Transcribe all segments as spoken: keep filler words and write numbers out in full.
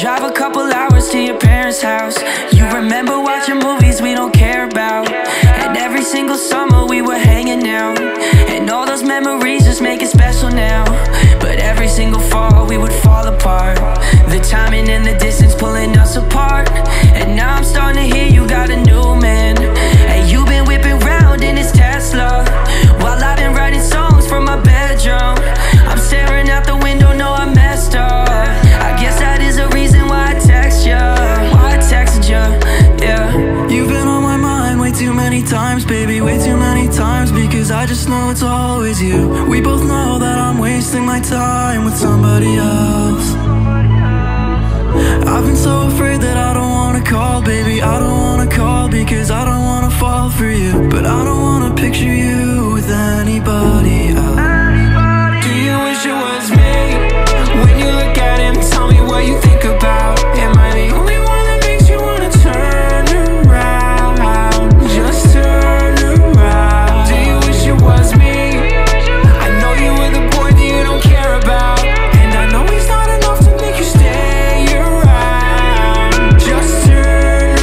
drive a couple hours to your parents' house. You remember watching movies we don't care about, and every single summer we were hanging out, and all those memories just make it special now. But every single fall we would fall apart, the timing and the distance pulling us apart. And now I'm starting to hear you got a new man, and you've been whipping round in his Tesla, while I've been writing songs from my bedroom. I'm staring out the window, no, I messed up. I guess that is a reason why I text you, why I texted you, yeah. You've been on my mind way too many times, baby, way too many times, because I just know it's always you. We both know that I'm wasting my time with somebody else. I've been so afraid that I don't wanna call, baby, I don't wanna call, because I don't wanna fall for you, but I don't wanna picture you with anybody else. It was me. When you look at him, tell me what you think about. Am I the only one that makes you wanna turn around? Just turn around. Do you wish it was me? I know you were the boy that you don't care about, and I know he's not enough to make you stay around. Just turn around. I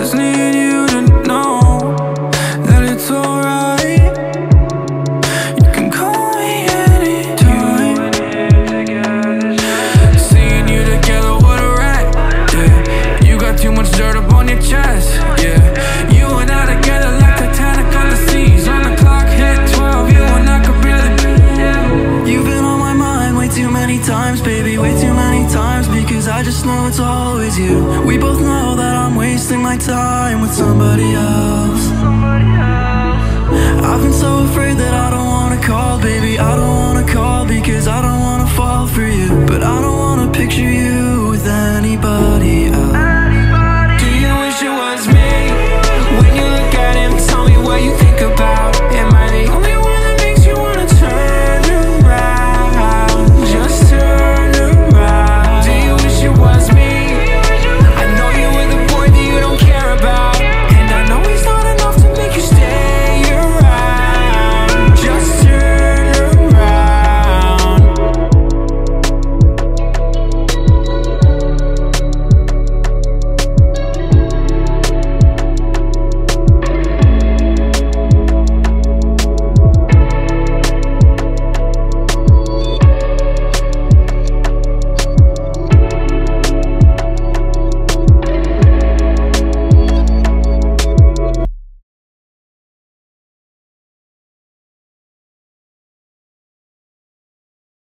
just need you to know that it's alright. I just know it's always you. We both know that I'm wasting my time with somebody else. I've been so afraid that I don't wanna call, baby, I don't wanna call, because I don't wanna fall for you, but I don't wanna picture you